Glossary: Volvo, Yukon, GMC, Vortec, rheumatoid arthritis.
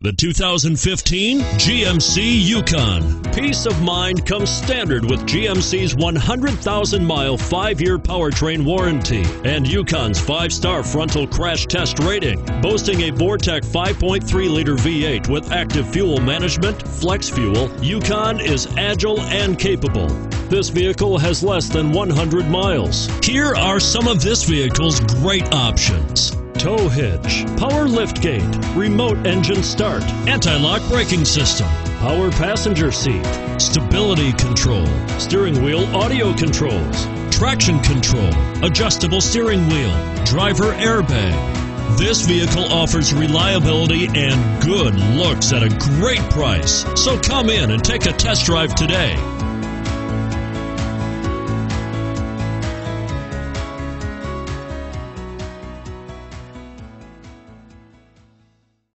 The 2015 GMC Yukon. Peace of mind comes standard with GMC's 100,000-mile 5-year powertrain warranty and Yukon's 5-star frontal crash test rating. Boasting a Vortec 5.3-liter V8 with active fuel management, flex fuel, Yukon is agile and capable. This vehicle has less than 100 miles. Here are some of this vehicle's great options: tow hitch, power liftgate, remote engine start, anti-lock braking system, power passenger seat, stability control, steering wheel audio controls, traction control, adjustable steering wheel, driver airbag. This vehicle offers reliability and good looks at a great price. So come in and take a test drive today.